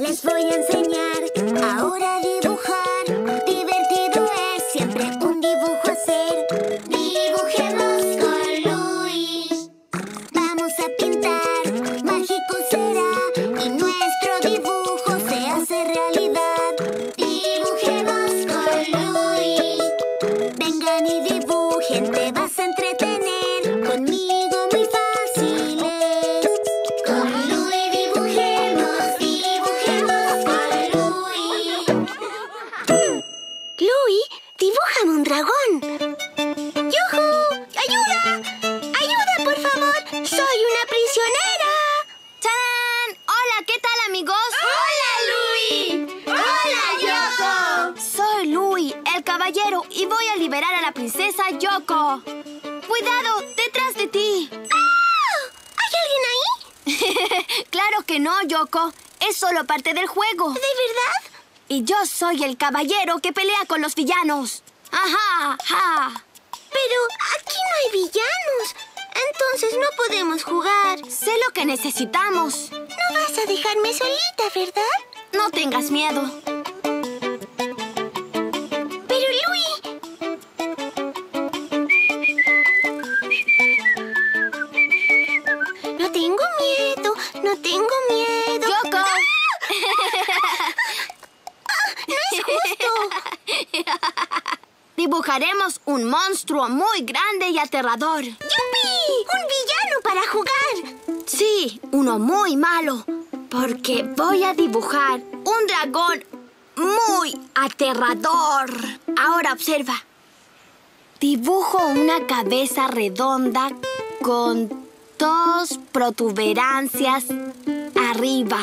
Les voy a enseñar ahora a dibujar. Divertido es siempre un dibujo hacer. Dibujemos con Louie. Vamos a pintar, mágico será, y nuestro dibujo se hace realidad. Dibujemos con Louie. Vengan y dibujen, te vas a entretener conmigo. Y voy a liberar a la princesa Yoko. ¡Cuidado! ¡Detrás de ti! ¡Oh! ¿Hay alguien ahí? Claro que no, Yoko. Es solo parte del juego. ¿De verdad? Y yo soy el caballero que pelea con los villanos. ¡Ajá! ¡Ajá! Pero aquí no hay villanos. Entonces no podemos jugar. Sé lo que necesitamos. No vas a dejarme solita, ¿verdad? No tengas miedo. Dibujaremos un monstruo muy grande y aterrador. ¡Yupi! ¡Un villano para jugar! Sí, uno muy malo. Porque voy a dibujar un dragón muy aterrador. Ahora observa. Dibujo una cabeza redonda con dos protuberancias arriba.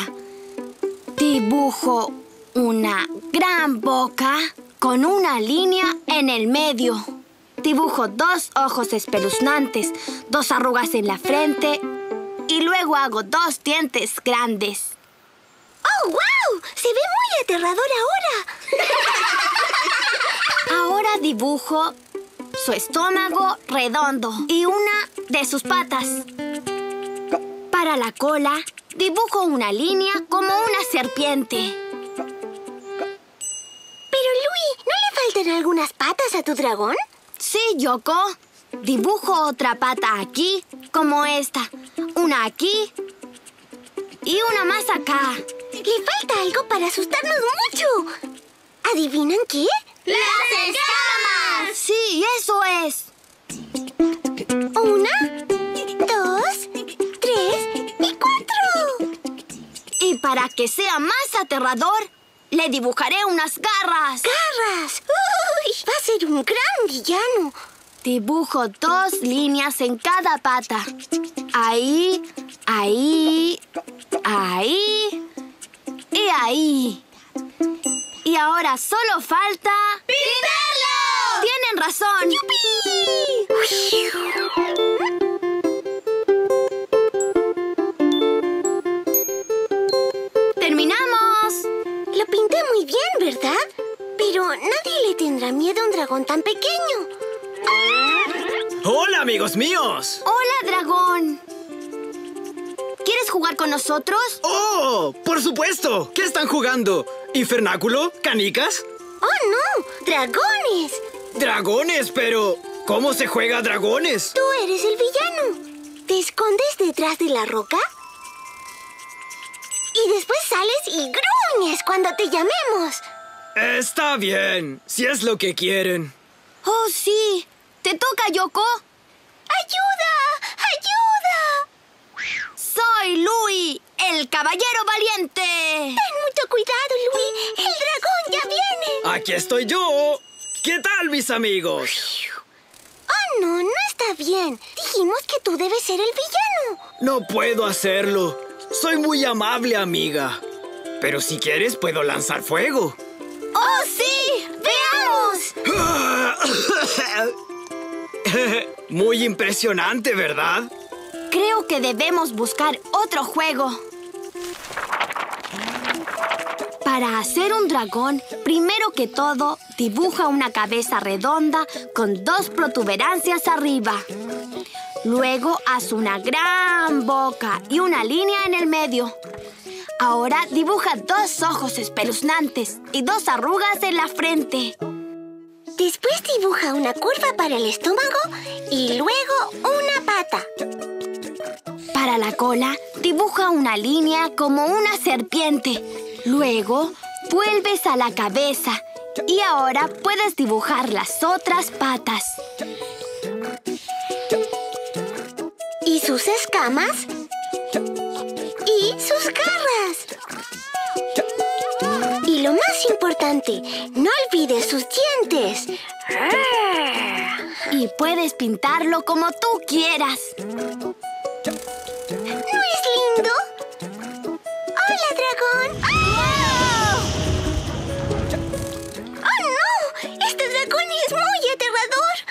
Dibujo una gran boca con una línea en el medio. Dibujo dos ojos espeluznantes, dos arrugas en la frente y luego hago dos dientes grandes. ¡Oh, wow! Se ve muy aterrador ahora. Ahora dibujo su estómago redondo y una de sus patas. Para la cola, dibujo una línea como una serpiente. ¿Te faltan algunas patas a tu dragón? Sí, Yoko. Dibujo otra pata aquí, como esta. Una aquí y una más acá. Le falta algo para asustarnos mucho. ¿Adivinan qué? ¡Las escamas! Sí, eso es. Una, dos, tres y cuatro. Y para que sea más aterrador, le dibujaré unas garras. ¡Garras! ¡Uy! Va a ser un gran villano. Dibujo dos líneas en cada pata. Ahí, ahí, ahí y ahí. Y ahora solo falta... ¡Pintarlo! ¡Tienen razón! ¡Yupi! Bien, ¿verdad? Pero nadie le tendrá miedo a un dragón tan pequeño. ¡Hola, amigos míos! ¡Hola, dragón! ¿Quieres jugar con nosotros? ¡Oh! ¡Por supuesto! ¿Qué están jugando? ¿Infernáculo? ¿Canicas? ¡Oh, no! ¡Dragones! ¡Dragones! Pero ¿cómo se juega a dragones? Tú eres el villano. Te escondes detrás de la roca y después sales y gruñes cuando te llamemos. Está bien, si es lo que quieren. Oh, sí. ¿Te toca, Yoko? ¡Ayuda! ¡Ayuda! Soy Louie, el caballero valiente. Ten mucho cuidado, Louie. El dragón ya viene. Aquí estoy yo. ¿Qué tal, mis amigos? Oh, no, no está bien. Dijimos que tú debes ser el villano. No puedo hacerlo. Soy muy amable, amiga. Pero si quieres, puedo lanzar fuego. ¡Oh, sí! ¡Veamos! Muy impresionante, ¿verdad? Creo que debemos buscar otro juego. Para hacer un dragón, primero que todo, dibuja una cabeza redonda con dos protuberancias arriba. Luego haz una gran boca y una línea en el medio. Ahora dibuja dos ojos espeluznantes y dos arrugas en la frente. Después dibuja una curva para el estómago y luego una pata. Para la cola, dibuja una línea como una serpiente. Luego, vuelves a la cabeza y ahora puedes dibujar las otras patas. Y sus escamas y sus garras. Y lo más importante, no olvides sus dientes. Y puedes pintarlo como tú quieras. ¿No es lindo? ¡Hola, dragón! ¡Oh! ¡Oh, no! ¡Este dragón es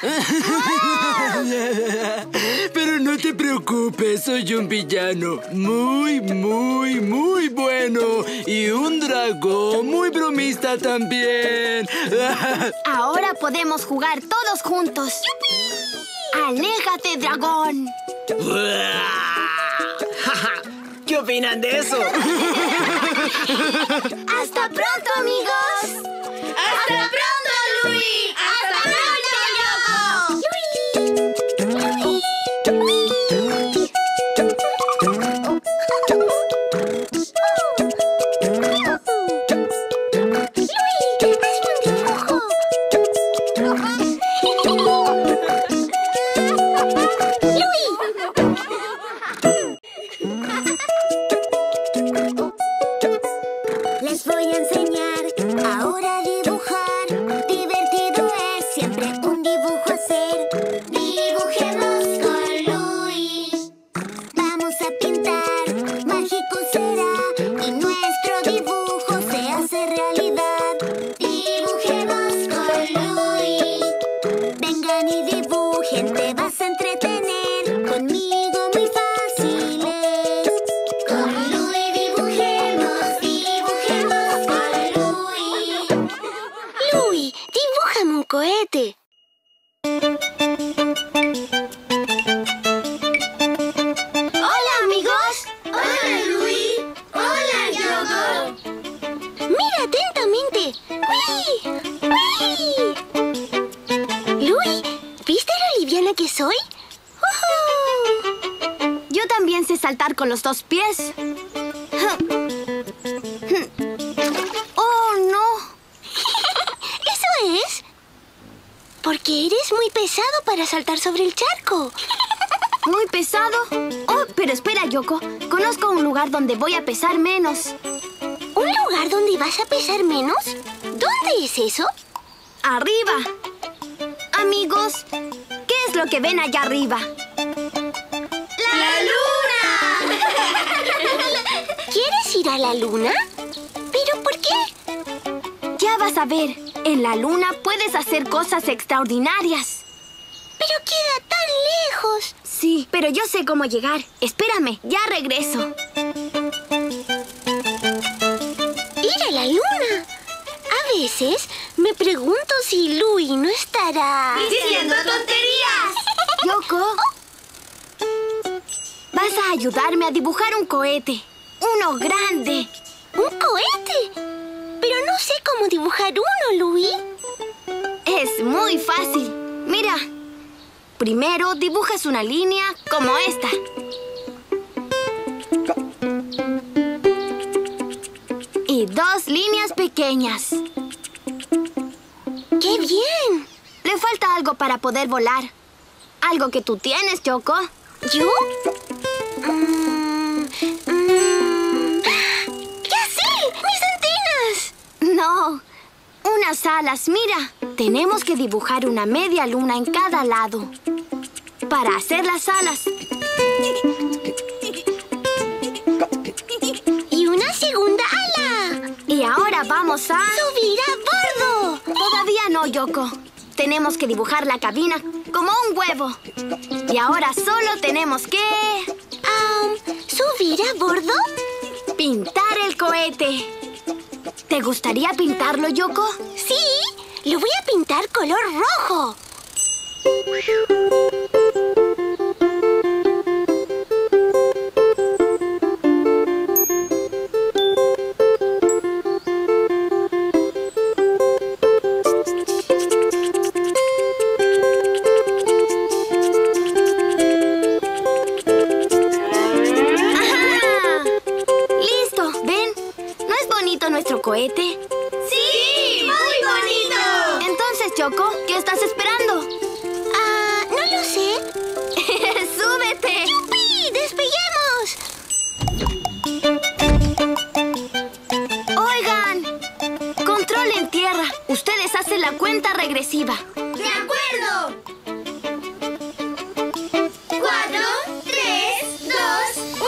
muy aterrador! ¡Oh! Pero no te preocupes, soy un villano muy, muy, muy bueno. Y un dragón muy bromista también. Ahora podemos jugar todos juntos. ¡Yupi! ¡Aléjate, dragón! ¿Qué opinan de eso? ¡Hasta pronto, amigos! ¡Hasta pronto, Louie! ¡Hasta pronto, Yoko! ¡Louie, hazme un dibujo! Con los dos pies. ¡Oh, no! ¿Eso es? Porque eres muy pesado para saltar sobre el charco. ¿Muy pesado? Oh, pero espera, Yoko. Conozco un lugar donde voy a pesar menos. ¿Un lugar donde vas a pesar menos? ¿Dónde es eso? ¡Arriba! Amigos, ¿qué es lo que ven allá arriba? ¡La luz! ¿Quieres ir a la luna? ¿Pero por qué? Ya vas a ver. En la luna puedes hacer cosas extraordinarias. Pero queda tan lejos. Sí, pero yo sé cómo llegar. Espérame, ya regreso. Ir a la luna. A veces me pregunto si Louie no estará... ¡diciendo tonterías! Yoko, vas a ayudarme a dibujar un cohete. ¡Uno grande! ¿Un cohete? Pero no sé cómo dibujar uno, Louie. Es muy fácil. Mira. Primero dibujas una línea como esta. Y dos líneas pequeñas. ¡Qué bien! Le falta algo para poder volar. Algo que tú tienes, Yoko. ¿Yo? No, unas alas, mira. Tenemos que dibujar una media luna en cada lado para hacer las alas. Y una segunda ala. Y ahora vamos a... ¡subir a bordo! Todavía no, Yoko. Tenemos que dibujar la cabina como un huevo. Y ahora solo tenemos que... ¿subir a bordo? Pintar el cohete. ¿Te gustaría pintarlo, Yoko? Sí, lo voy a pintar color rojo. cohete? ¡Sí! ¡Muy bonito! Entonces, Yoko, ¿qué estás esperando? Ah, no lo sé. ¡Súbete! ¡Yupi! ¡Despellemos! Oigan, control en tierra. Ustedes hacen la cuenta regresiva. ¡De acuerdo! 4, 3, 2, 1.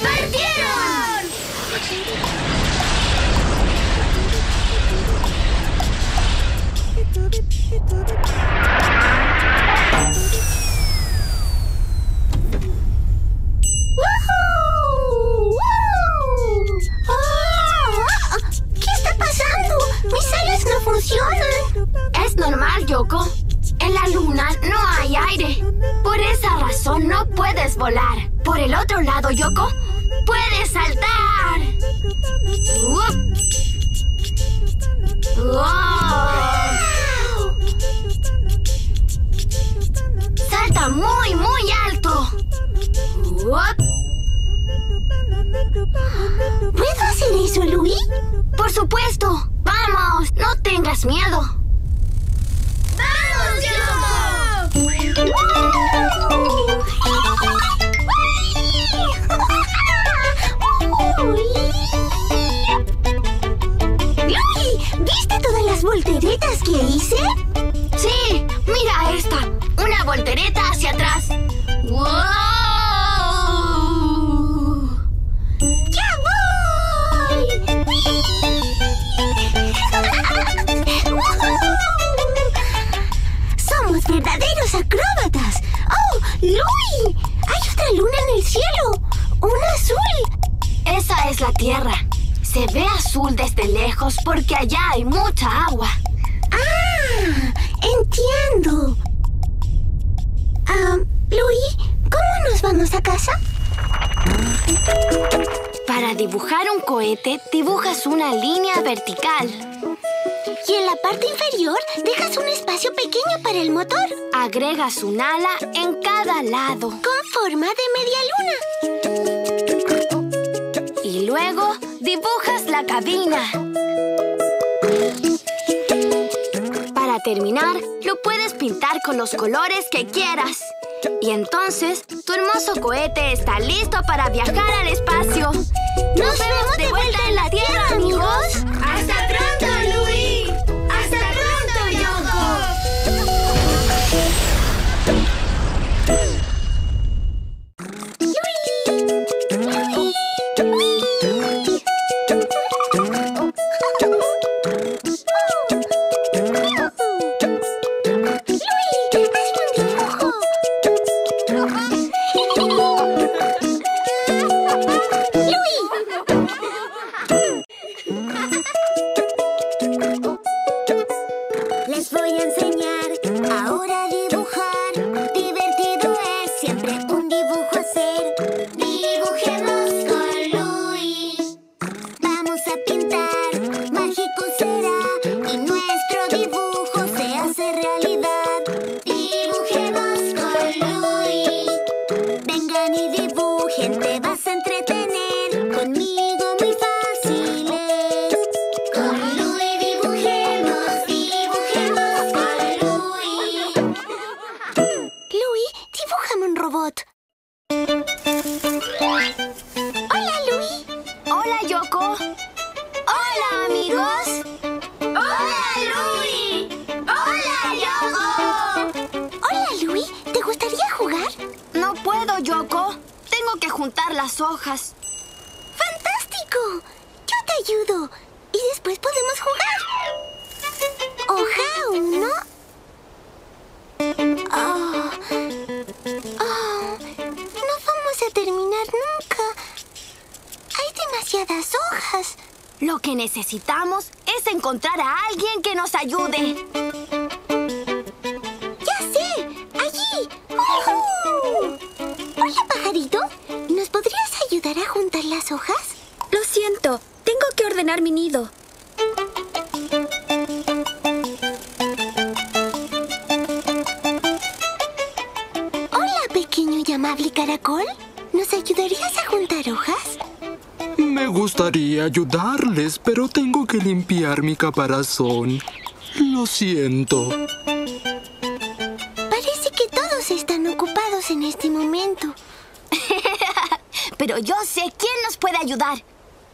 ¡Partieron! ¡Woohoo! ¡Wow! ¡Oh! ¿Qué está pasando? Mis alas no funcionan. Es normal, Yoko. En la luna no hay aire. Por esa razón no puedes volar. Por el otro lado, Yoko, puedes saltar. ¡Wow! Salta muy, muy alto. ¿Puedo hacer eso, Louie? Por supuesto. Vamos, no tengas miedo. ¿Volteretas que hice? Sí, mira esta. Una voltereta hacia atrás. ¡Wow! ¡Ya voy! ¡Somos verdaderos acróbatas! ¡Oh, Louie! ¡Hay otra luna en el cielo! ¡Una azul! Esa es la Tierra. Se ve azul desde lejos porque allá hay mucha agua. ¡Ah! Entiendo. Louie, ¿cómo nos vamos a casa? Para dibujar un cohete, dibujas una línea vertical. Y en la parte inferior, dejas un espacio pequeño para el motor. Agregas un ala en cada lado. Con forma de media luna. Y luego dibujas la cabina. Para terminar, lo puedes pintar con los colores que quieras. Y entonces, tu hermoso cohete está listo para viajar al espacio. ¡Nos vemos de vuelta en la Tierra, amigos! ¡Hasta pronto, Louie! ¡Hasta pronto, Yoko! Hojas. ¡Fantástico! Yo te ayudo y después podemos jugar. Hoja 1. No vamos a terminar nunca. Hay demasiadas hojas. Lo que necesitamos es encontrar a alguien que nos ayude. ¡Ya sé! ¡Allí! ¡Uhú! ¡Hola, pajarito! ¿Podrías ayudar a juntar las hojas? Lo siento, tengo que ordenar mi nido. Hola, pequeño y amable caracol. ¿Nos ayudarías a juntar hojas? Me gustaría ayudarles, pero tengo que limpiar mi caparazón. Lo siento. Parece que todos están ocupados en este momento. Pero yo sé quién nos puede ayudar.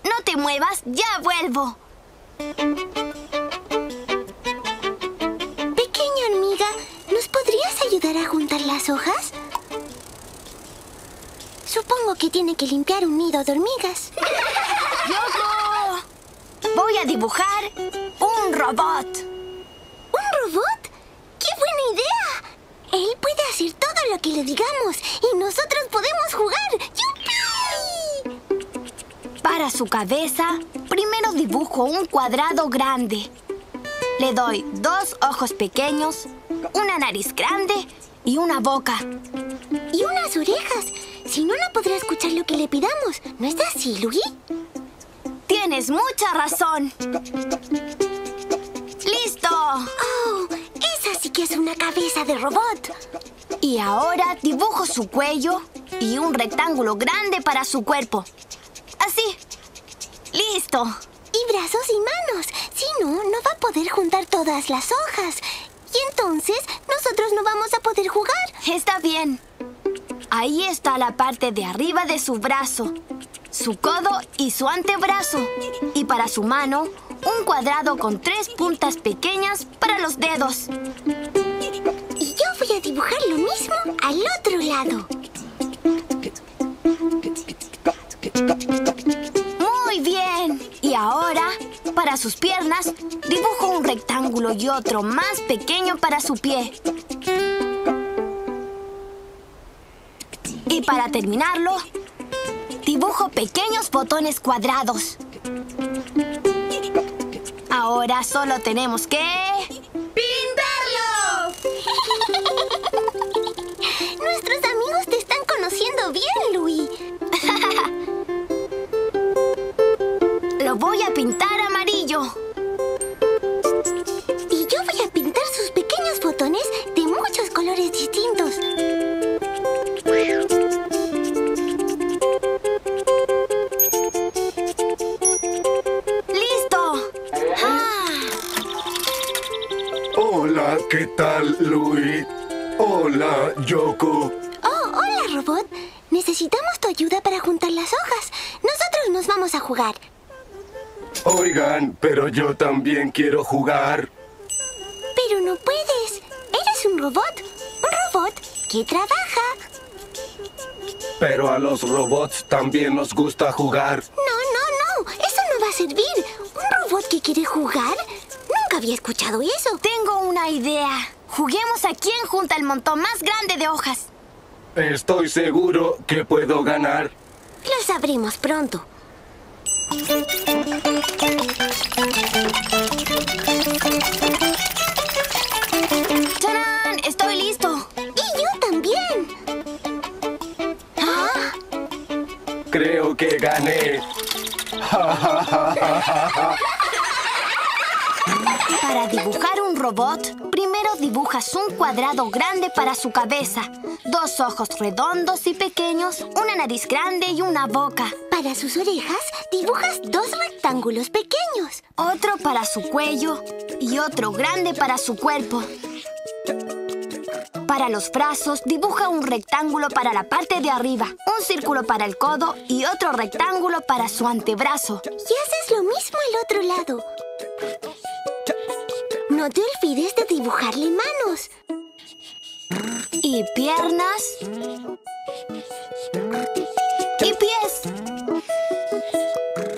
No te muevas, ya vuelvo. Pequeña hormiga, ¿nos podrías ayudar a juntar las hojas? Supongo que tiene que limpiar un nido de hormigas. ¡Yoko! Voy a dibujar un robot. ¿Un robot? ¡Qué buena idea! Él puede hacer todo lo que le digamos y nosotros podemos jugar. ¡Yupi! Para su cabeza, primero dibujo un cuadrado grande. Le doy dos ojos pequeños, una nariz grande y una boca. Y unas orejas. Si no, no podrá escuchar lo que le pidamos. ¿No es así, Louie? Tienes mucha razón. ¡Listo! ¡Oh! Esa sí que es una cabeza de robot. Y ahora dibujo su cuello y un rectángulo grande para su cuerpo. Así. ¡Listo! Y brazos y manos. Si no, no va a poder juntar todas las hojas. Y entonces, nosotros no vamos a poder jugar. Está bien. Ahí está la parte de arriba de su brazo, su codo y su antebrazo. Y para su mano, un cuadrado con tres puntas pequeñas para los dedos. Y yo voy a dibujar lo mismo al otro lado. Muy bien. Y ahora, para sus piernas, dibujo un rectángulo y otro más pequeño para su pie. Y para terminarlo, dibujo pequeños botones cuadrados. Ahora solo tenemos que... ¡pintarlo! Nuestros amigos te están conociendo bien, Louie. Lo voy a pintar amarillo. Y yo voy a pintar sus pequeños botones de muchos colores distintos. ¿Qué tal, Louie? Hola, Yoko. Oh, hola, robot. Necesitamos tu ayuda para juntar las hojas. Nosotros nos vamos a jugar. Oigan, pero yo también quiero jugar. Pero no puedes. Eres un robot. Un robot que trabaja. Pero a los robots también nos gusta jugar. No, no, no. Eso no va a servir. ¿Un robot que quiere jugar? Había escuchado eso. Tengo una idea. Juguemos a quién junta el montón más grande de hojas. Estoy seguro que puedo ganar. Lo sabremos pronto. ¡Tarán! Estoy listo. Y yo también. ¿Ah? Creo que gané. Para dibujar un robot, primero dibujas un cuadrado grande para su cabeza, dos ojos redondos y pequeños, una nariz grande y una boca. Para sus orejas, dibujas dos rectángulos pequeños. Otro para su cuello y otro grande para su cuerpo. Para los brazos, dibuja un rectángulo para la parte de arriba, un círculo para el codo y otro rectángulo para su antebrazo. Y haces lo mismo al otro lado. No te olvides de dibujarle manos. Y piernas. Y pies.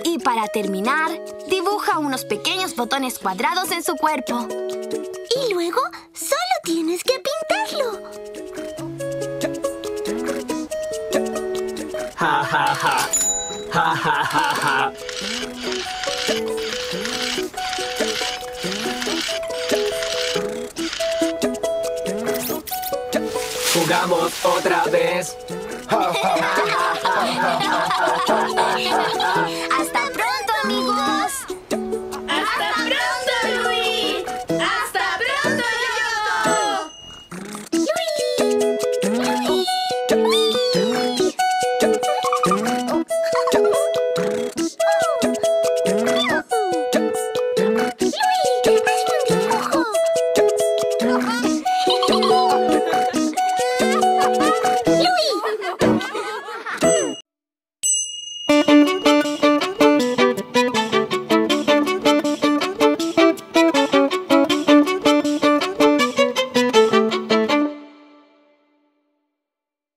Y para terminar, dibuja unos pequeños botones cuadrados en su cuerpo. Y luego, solo tienes que pintarlo. ¡Ja, ja, ja! ¡Ja, ja, ja, ja! ¡Jugamos otra vez! ¡Ja, ja, ja!